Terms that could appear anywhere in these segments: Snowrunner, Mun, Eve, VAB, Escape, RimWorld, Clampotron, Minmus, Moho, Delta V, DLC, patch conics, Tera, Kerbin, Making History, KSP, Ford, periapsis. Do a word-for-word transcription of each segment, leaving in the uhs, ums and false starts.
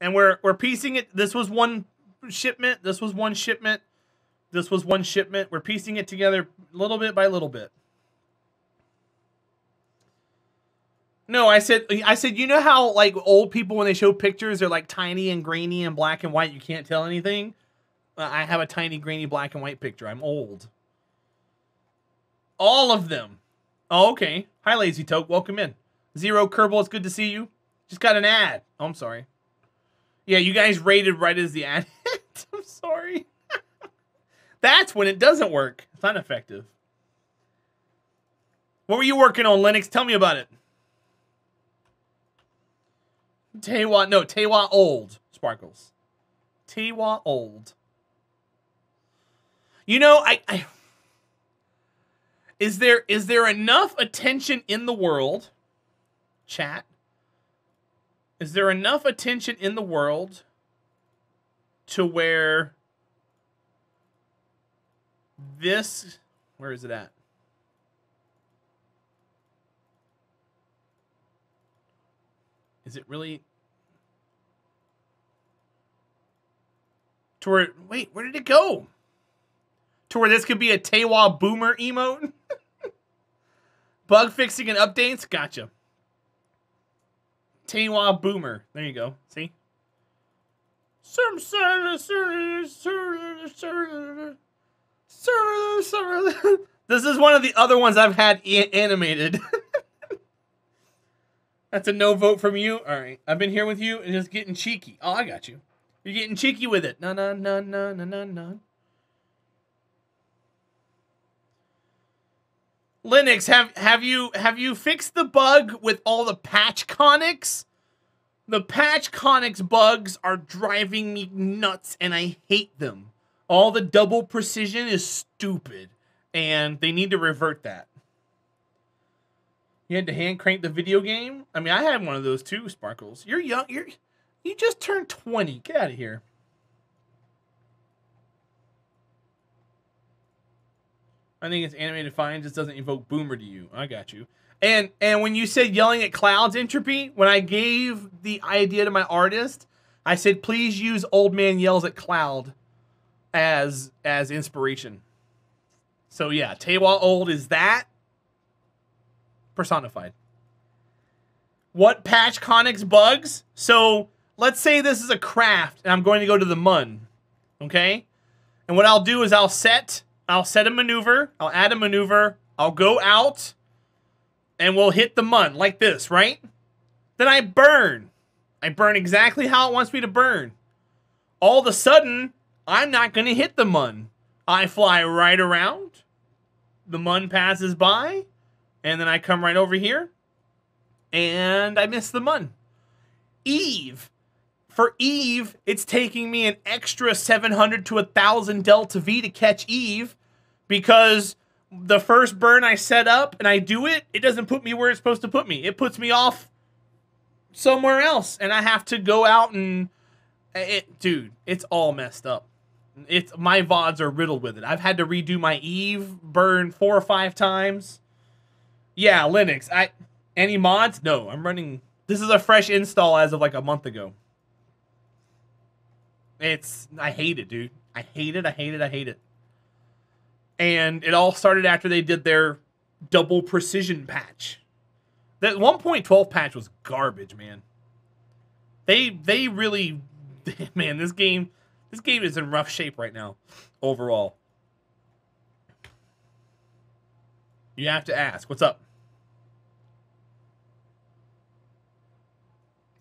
and we're we're piecing it. This was one shipment. This was one shipment. This was one shipment. We're piecing it together little bit by little bit. No, I said, I said, you know how like old people, when they show pictures, they're like tiny and grainy and black and white. You can't tell anything. Uh, I have a tiny, grainy, black and white picture. I'm old. All of them. Oh, okay. Hi, Lazy Toke. Welcome in. Zero Kerbal, it's good to see you. Just got an ad. Oh, I'm sorry. Yeah, you guys rated right as the ad hit. I'm sorry. That's when it doesn't work. It's not effective. What were you working on, Linux? Tell me about it. Tewa, no, Tewa old, Sparkles. Tewa old. You know, I, I... Is there is there enough attention in the world, chat? Is there enough attention in the world to where this... Where is it at? Is it really... To where, wait, where did it go? To where this could be a Tewa boomer emote? Bug fixing and updates? Gotcha. Tewa boomer. There you go. See? Some This is one of the other ones I've had animated. That's a no vote from you. All right. I've been here with you and just getting cheeky. Oh, I got you. You're getting cheeky with it. No, no, no, no, no, no, no. Linux, have have you have you fixed the bug with all the patch conics? The patch conics bugs are driving me nuts and I hate them. All the double precision is stupid and they need to revert that. You had to hand crank the video game? I mean, I had one of those too, Sparkles. You're young. You're, you just turned twenty. Get out of here. I think it's animated fine. Just doesn't evoke boomer to you. I got you. And and when you said yelling at clouds, Entropy, when I gave the idea to my artist, I said, please use old man yells at cloud as as inspiration. So yeah, Tewa old is that. Personified. What patch conics bugs? So let's say this is a craft and I'm going to go to the Mun. Okay. And what I'll do is I'll set, I'll set a maneuver. I'll add a maneuver. I'll go out and we'll hit the Mun like this, right? Then I burn. I burn exactly how it wants me to burn. All of a sudden, I'm not going to hit the Mun. I fly right around. The Mun passes by. And then I come right over here, and I miss the Mun. Eve. For Eve, it's taking me an extra seven hundred to one thousand Delta V to catch Eve because the first burn I set up and I do it, it doesn't put me where it's supposed to put me. It puts me off somewhere else, and I have to go out and... It, dude, it's all messed up. It's, my V O Ds are riddled with it. I've had to redo my Eve burn four or five times. Yeah, Linux. I any mods? No, I'm running. This is a fresh install as of like a month ago. It's I hate it, dude. I hate it. I hate it. I hate it. And it all started after they did their double precision patch. That one point twelve patch was garbage, man. They they really, man. This game this game is in rough shape right now, overall. You have to ask. What's up?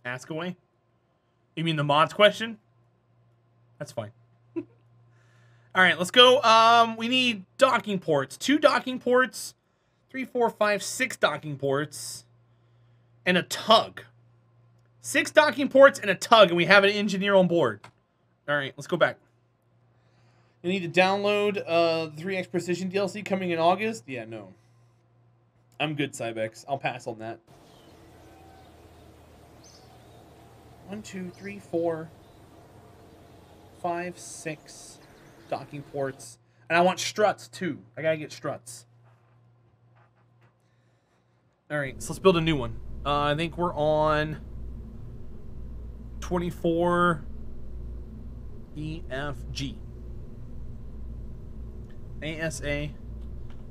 Ask away? You mean the mods question? That's fine. All right, let's go. Um, we need docking ports. Two docking ports, three, four, five, six docking ports, and a tug. Six docking ports and a tug, and we have an engineer on board. All right, let's go back. You need to download uh, the three X Precision D L C coming in August? Yeah, no. I'm good, Cybex. I'll pass on that. One, two, three, four, five, six docking ports. And I want struts, too. I gotta get struts. All right, so let's build a new one. Uh, I think we're on twenty-four E F G. A S A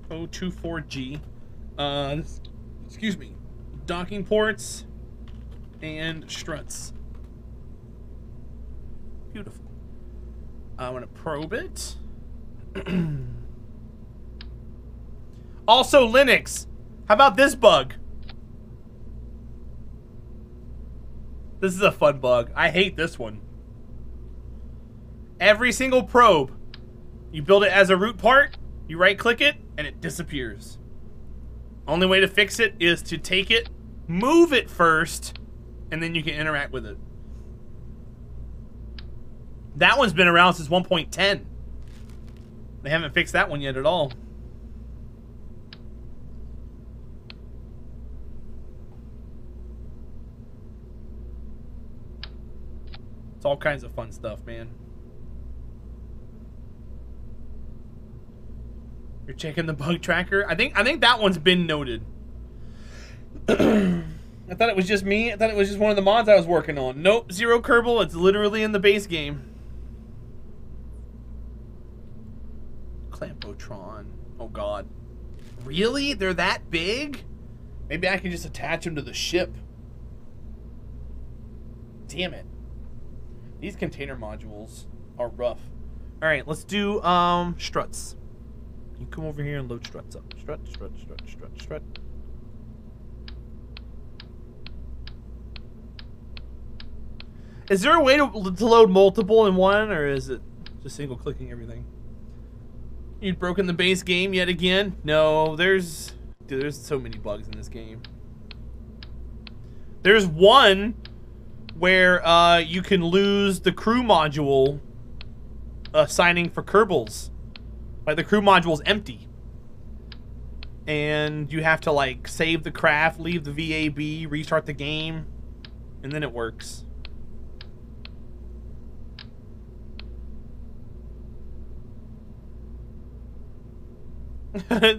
zero two four G. Uh, excuse me. Docking ports and struts. Beautiful. I want to probe it. Also Linux. How about this bug? This is a fun bug. I hate this one. Every single probe, you build it as a root part, you right click it, and it disappears. Only way to fix it is to take it, move it first, and then you can interact with it. That one's been around since one point ten. They haven't fixed that one yet at all. It's all kinds of fun stuff, man. You're checking the bug tracker. I think I think that one's been noted. I thought it was just me. I thought it was just one of the mods I was working on. Nope, zero Kerbal. It's literally in the base game. Clampotron. Oh God. Really? They're that big? Maybe I can just attach them to the ship. Damn it. These container modules are rough. All right, let's do um, struts. You come over here and load struts up. Strut, strut, strut, strut, strut. Is there a way to, to load multiple in one, or is it just single clicking everything? You've broken the base game yet again? No, there's, dude, there's so many bugs in this game. There's one where uh, you can lose the crew module assigning for Kerbals. Like the crew module's empty. And you have to like save the craft, leave the V A B, restart the game, and then it works.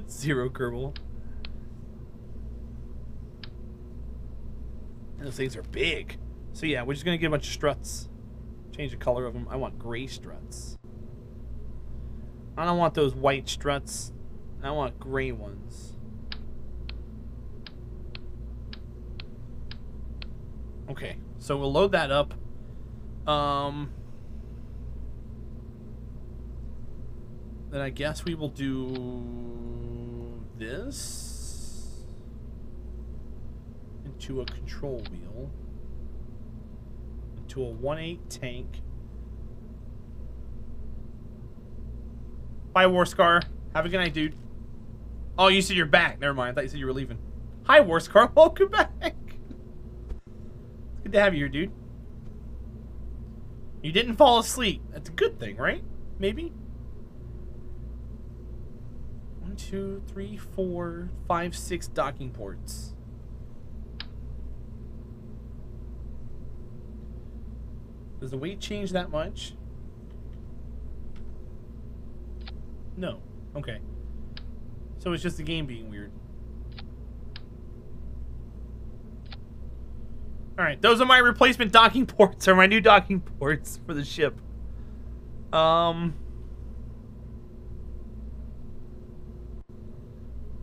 Zero Kerbal. Those things are big. So yeah, we're just gonna get a bunch of struts. Change the color of them. I want gray struts. I don't want those white struts. I want gray ones. Okay, so we'll load that up. Um, then I guess we will do this into a control wheel. To a one eight tank. Bye, Warscar. Have a good night, dude. Oh, you said you're back. Never mind. I thought you said you were leaving. Hi, Warscar. Welcome back. Good to have you here, dude. You didn't fall asleep. That's a good thing, right? Maybe? One, two, three, four, five, six docking ports. Does the weight change that much? No. Okay. So it's just the game being weird. Alright, those are my replacement docking ports, or my new docking ports for the ship. Um,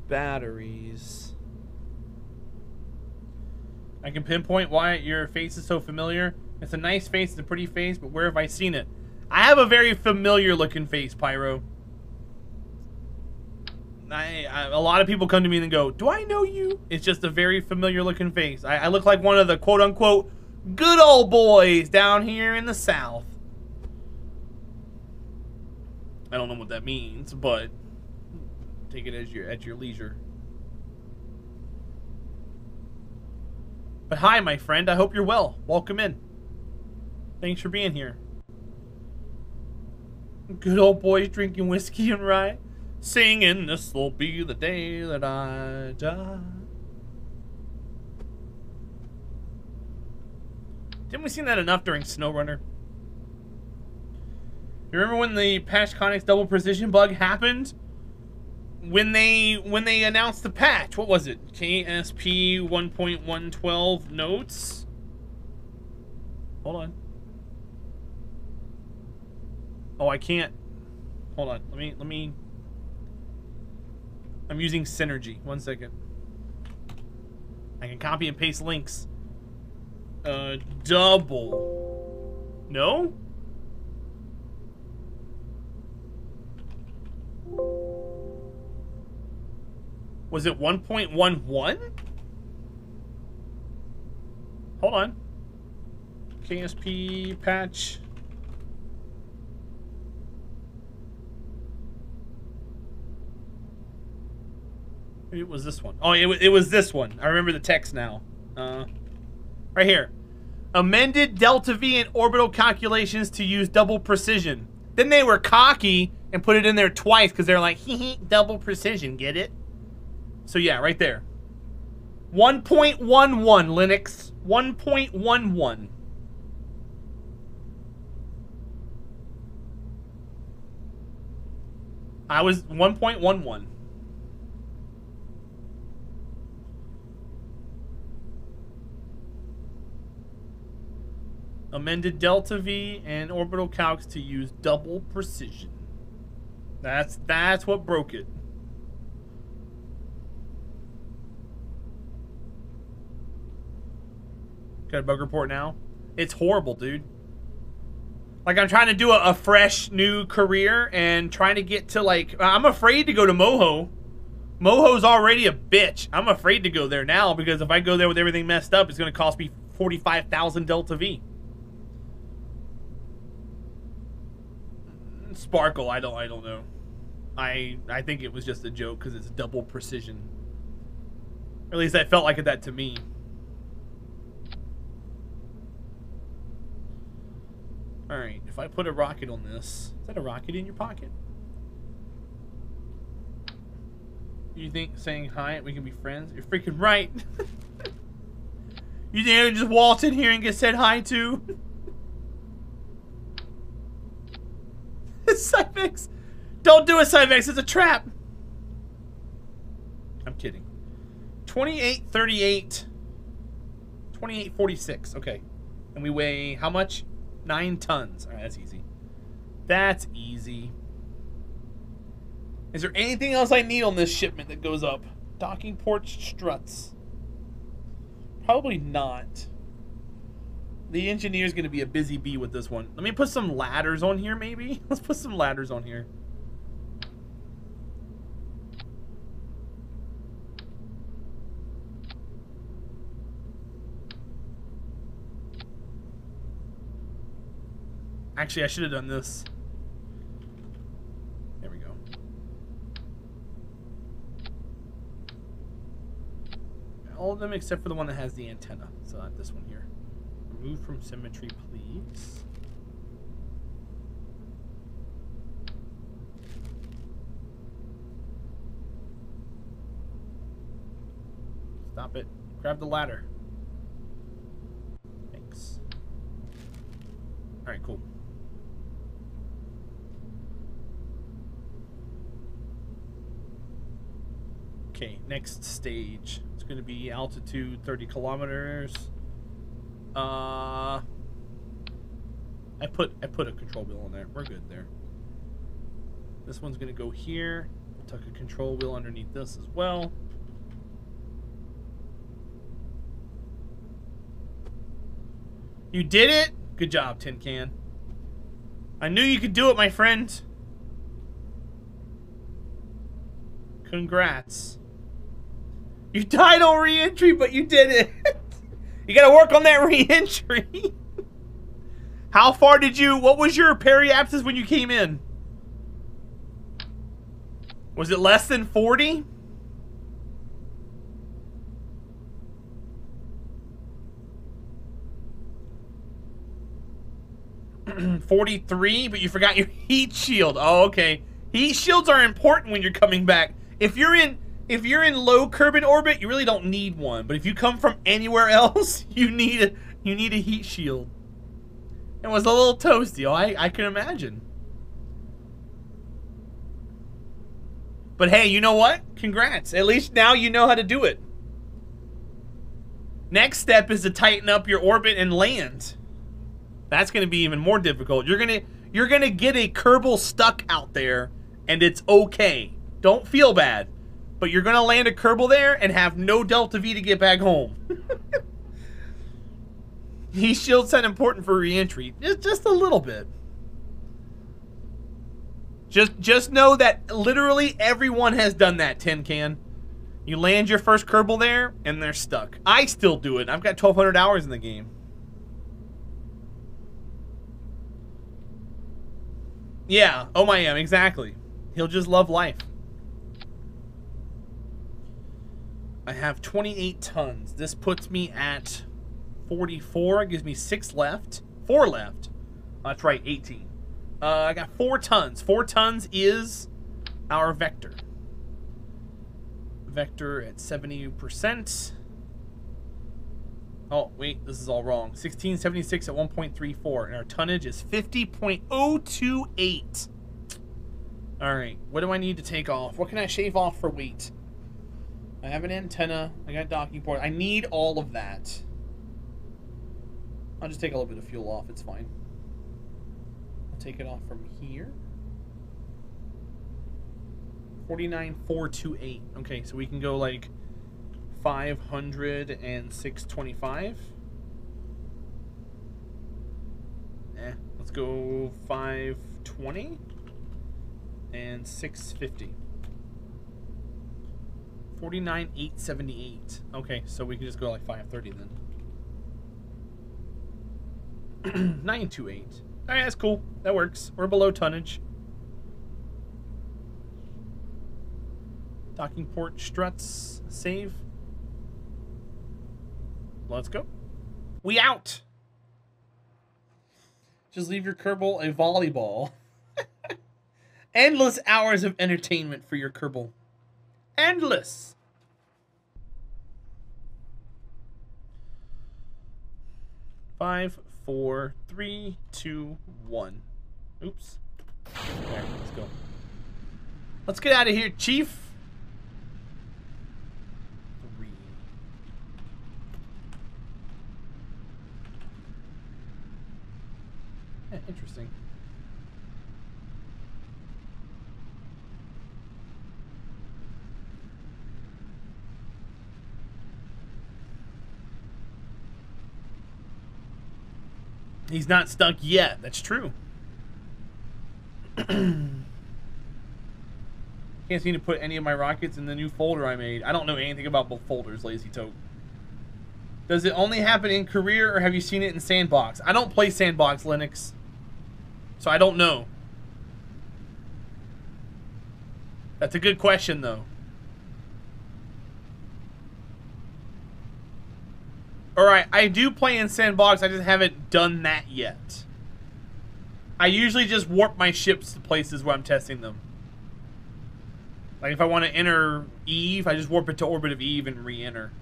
batteries. I can pinpoint why your face is so familiar. It's a nice face, it's a pretty face, but where have I seen it? I have a very familiar looking face, Pyro. I, I, a lot of people come to me and go, do I know you? It's just a very familiar looking face. I, I look like one of the quote unquote good old boys down here in the South. I don't know what that means, but take it as your, at your leisure. But hi, my friend. I hope you're well. Welcome in. Thanks for being here. Good old boys drinking whiskey and rye. Singing, this'll be the day that I die. Didn't we sing that enough during Snowrunner? You remember when the patch Connex double precision bug happened? When they when they announced the patch, what was it? K S P one point one twelve notes? Hold on. Oh, I can't. Hold on. Let me, let me. I'm using Synergy. One second. I can copy and paste links. Uh, double. No? Was it one point one one? Hold on. K S P patch. Maybe it was this one. Oh, it, it was this one. I remember the text now. Uh, right here. Amended Delta V and orbital calculations to use double precision. Then they were cocky and put it in there twice because they're like, hee hee, double precision, get it? So yeah, right there. one point one one, Linux. one point one one. I was one point one one. Amended Delta V and orbital calcs to use double precision. That's that's what broke it. Got a bug report now. It's horrible, dude. Like, I'm trying to do a, a fresh new career and trying to get to, like, I'm afraid to go to Moho. Moho's already a bitch. I'm afraid to go there now because if I go there with everything messed up, it's going to cost me forty-five thousand Delta V. Sparkle, I don't, I don't know. I, I think it was just a joke because it's double precision. Or at least that felt like it that to me. All right, if I put a rocket on this, is that a rocket in your pocket? You think saying hi, we can be friends? You're freaking right. You think I just waltz in here and get said hi to? Cyvex, don't do it, Cyvex. It's a trap. I'm kidding. twenty-eight thirty-eight, twenty-eight forty-six. Okay, and we weigh how much? Nine tons. All right, that's easy. That's easy. Is there anything else I need on this shipment that goes up? Docking ports, struts. Probably not. The engineer's going to be a busy bee with this one. Let me put some ladders on here, maybe. Let's put some ladders on here. Actually, I should have done this. There we go. All of them except for the one that has the antenna. So not this one here. Remove from symmetry, please. Stop it. Grab the ladder. Thanks. All right, cool. Okay, next stage. It's going to be altitude thirty kilometers. Uh, I put I put a control wheel on there. We're good there. This one's going to go here. We'll tuck a control wheel underneath this as well. You did it! Good job, Tin Can. I knew you could do it, my friend. Congrats. You died on re-entry, but you did it. You gotta work on that re-entry. How far did you, what was your periapsis when you came in? Was it less than forty? forty-three, but you forgot your heat shield. Oh, okay. Heat shields are important when you're coming back. If you're in If you're in low Kerbin orbit, you really don't need one. But if you come from anywhere else, you need a, you need a heat shield. It was a little toasty. Oh, I, I can imagine. But hey, you know what? Congrats. At least now you know how to do it. Next step is to tighten up your orbit and land. That's going to be even more difficult. You're going to you're going to get a Kerbal stuck out there, and it's okay. Don't feel bad. But you're going to land a Kerbal there and have no Delta V to get back home. These shields sound important for re-entry. Just, just a little bit. Just just know that literally everyone has done that, Tin Can. You land your first Kerbal there, and they're stuck. I still do it. I've got twelve hundred hours in the game. Yeah, oh my am, exactly. He'll just love life. I have twenty-eight tons. This puts me at forty-four. It gives me six left. Four left. Oh, that's right, eighteen. Uh, I got four tons. Four tons is our vector. Vector at seventy percent. Oh, wait, this is all wrong. sixteen seventy-six at one point three four, and our tonnage is fifty point oh two eight. All right, what do I need to take off? What can I shave off for weight? I have an antenna. I got a docking port. I need all of that. I'll just take a little bit of fuel off. It's fine. I'll take it off from here. forty-nine four two eight. Okay, so we can go like five hundred and six twenty-five. Eh, let's go five twenty and six fifty. forty-nine eight seventy-eight. Okay, so we can just go like five thirty then. nine twenty-eight. Alright, that's cool. That works. We're below tonnage. Docking port struts. Save. Let's go. We out! Just leave your Kerbal a volleyball. Endless hours of entertainment for your Kerbal. Endless! Five, four, three, two, one. Oops. There, let's go. Let's get out of here, Chief! Three. Yeah, interesting. He's not stuck yet. That's true. Can't seem to put any of my rockets in the new folder I made. I don't know anything about both folders, Lazy Toke. Does it only happen in Career, or have you seen it in Sandbox? I don't play Sandbox, Linux. So I don't know. That's a good question, though. Alright, I do play in Sandbox, I just haven't done that yet. I usually just warp my ships to places where I'm testing them. Like if I want to enter Eve, I just warp it to orbit of Eve and re-enter.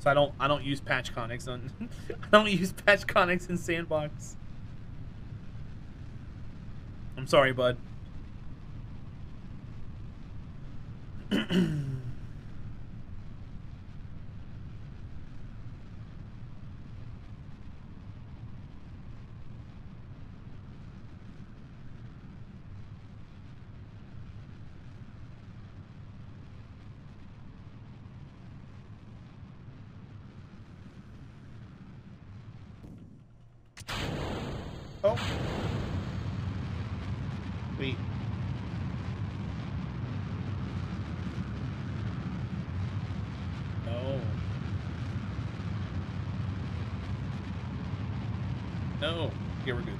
So I don't I don't use patch conics on I don't use patch conics in Sandbox. I'm sorry, bud. Oh. Wait. No. No. Okay, we're good.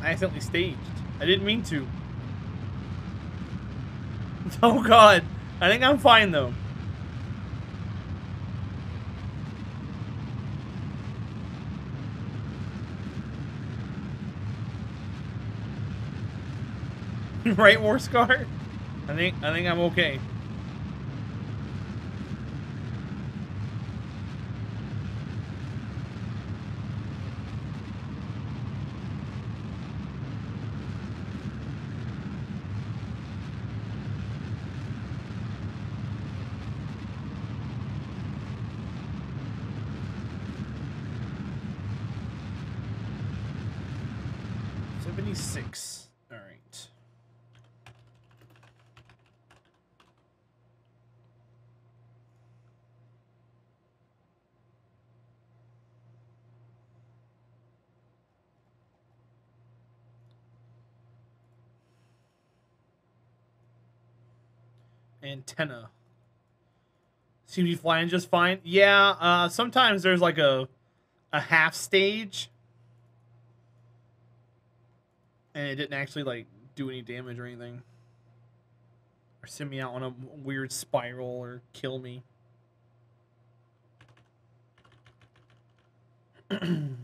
I accidentally staged. I didn't mean to. Oh god. I think I'm fine though. Right, War Scar? I think I think I'm okay. seventy-six. All right. Antenna. Seem to be flying just fine. Yeah, uh, sometimes there's like a a half stage. And it didn't actually, like, do any damage or anything. Or send me out on a weird spiral or kill me. Didn't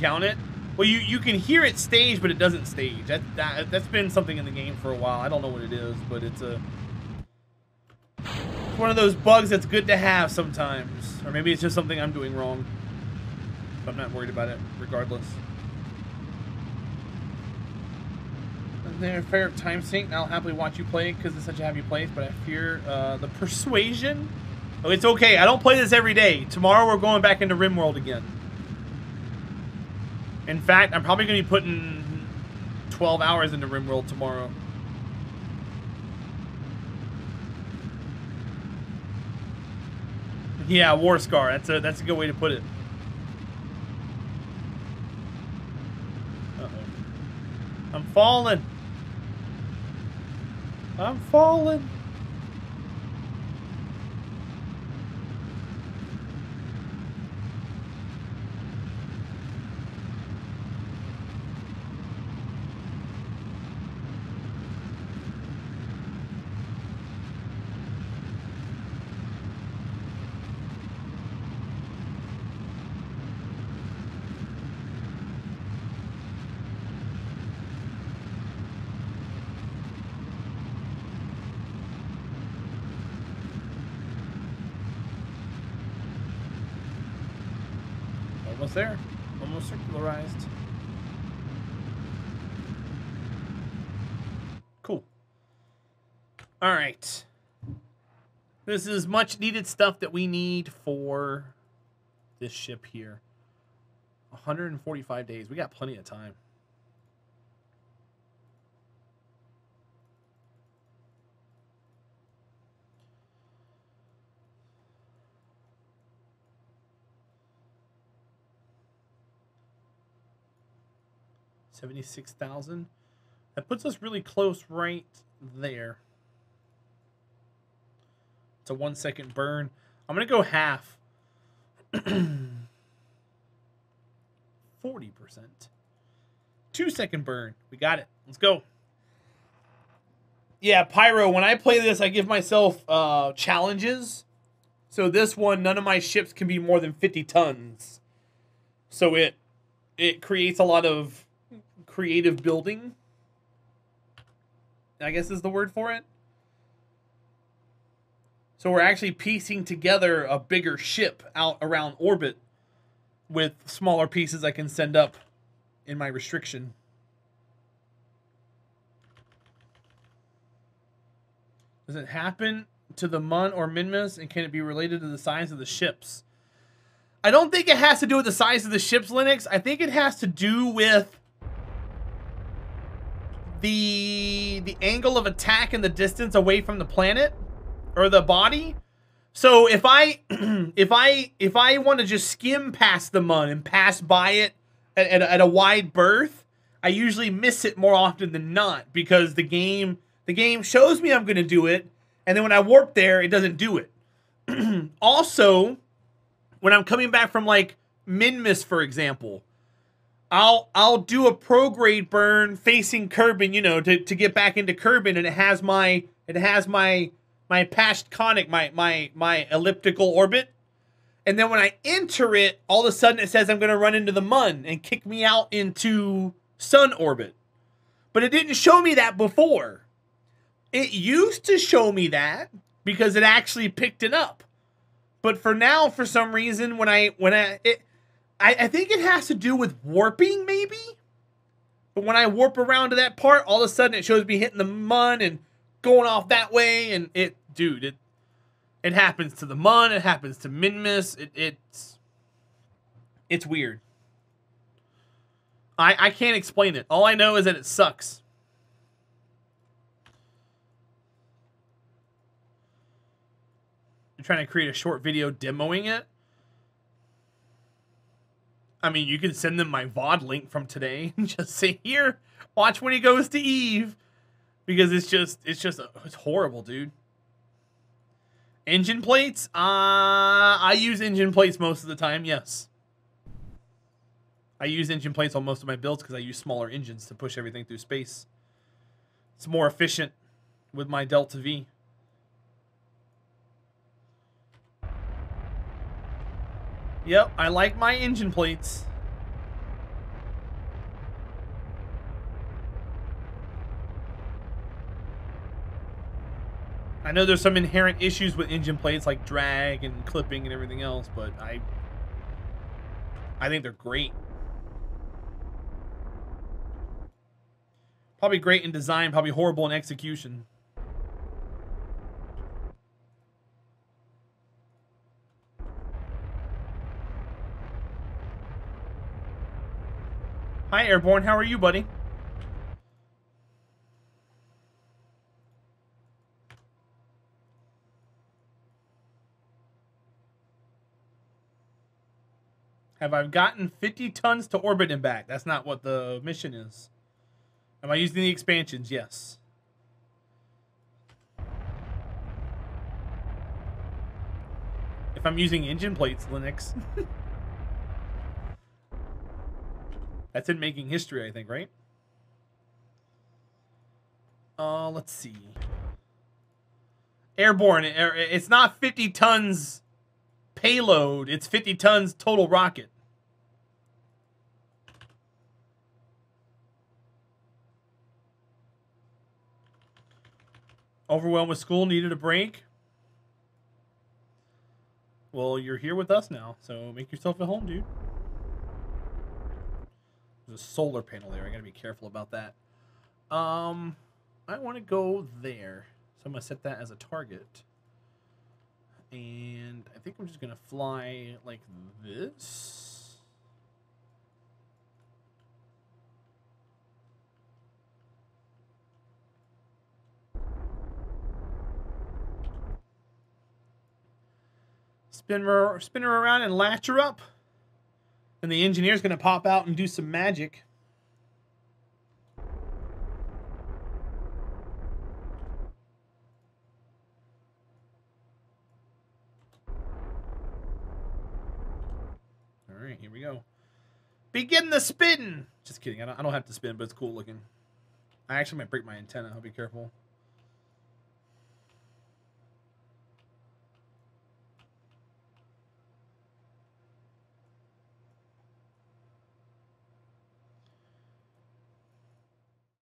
count it? Well, you, you can hear it stage, but it doesn't stage. That, that, that's been something in the game for a while. I don't know what it is, but it's a... It's one of those bugs that's good to have sometimes. Or maybe it's just something I'm doing wrong. I'm not worried about it, regardless. Isn't there a fair time sink? And I'll happily watch you play because it's such a happy place, but I fear uh, the persuasion. Oh, it's okay. I don't play this every day. Tomorrow we're going back into RimWorld again. In fact, I'm probably going to be putting twelve hours into RimWorld tomorrow. Yeah, War Scar. That's a, that's a good way to put it. I'm falling. I'm falling. Almost there. Almost circularized. Cool. All right. This is much needed stuff that we need for this ship here. one hundred forty-five days. We got plenty of time. seventy-six thousand. That puts us really close right there. It's a one second burn. I'm going to go half. forty percent. Two second burn. We got it. Let's go. Yeah, Pyro, when I play this, I give myself uh, challenges. So this one, none of my ships can be more than fifty tons. So it it creates a lot of creative building, I guess is the word for it. So we're actually piecing together a bigger ship out around orbit with smaller pieces I can send up in my restriction. Does it happen to the Mun or Minmus, and can it be related to the size of the ships? I don't think it has to do with the size of the ships, Linux. I think it has to do with the the angle of attack and the distance away from the planet or the body. So if I if I if I want to just skim past the Mun and pass by it at, at, a, at a wide berth, I usually miss it more often than not because the game the game shows me I'm going to do it, and then when I warp there, it doesn't do it. Also, when I'm coming back from like Minmus, for example, I'll I'll do a prograde burn facing Kerbin, you know, to, to get back into Kerbin, and it has my it has my my patched conic, my my my elliptical orbit. And then when I enter it, all of a sudden it says I'm gonna run into the Mun and kick me out into sun orbit. But it didn't show me that before. It used to show me that because it actually picked it up. But for now, for some reason, when I when I it I, I think it has to do with warping, maybe? But when I warp around to that part, all of a sudden it shows me hitting the Mun and going off that way, and it, dude, it it happens to the Mun, it happens to Minmus, it, it's, it's weird. I, I can't explain it. All I know is that it sucks. I'm trying to create a short video demoing it. I mean, you can send them my V O D link from today and just say, here, watch when he goes to Eve. Because it's just, it's just, it's horrible, dude. Engine plates? Uh, I use engine plates most of the time, yes. I use engine plates on most of my builds because I use smaller engines to push everything through space. It's more efficient with my Delta V. Yep, I like my engine plates. I know there's some inherent issues with engine plates like drag and clipping and everything else, but I I think they're great. Probably great in design, probably horrible in execution. Hi, Airborne. How are you, buddy? Have I gotten fifty tons to orbit and back? That's not what the mission is. Am I using the expansions? Yes. If I'm using engine plates, Linux. That's in Making History, I think, right? Uh, let's see. Airborne. It's not fifty tons payload. It's fifty tons total rocket. Overwhelmed with school. Needed a break. Well, you're here with us now, so make yourself at home, dude. There's a solar panel there. I gotta be careful about that. Um, I want to go there, so I'm gonna set that as a target. And I think I'm just gonna fly like this. Spin her, spin her around and latch her up. And the engineer's going to pop out and do some magic. All right, here we go. Begin the spin! Just kidding. I don't, I don't have to spin, but it's cool looking. I actually might break my antenna. I'll be careful.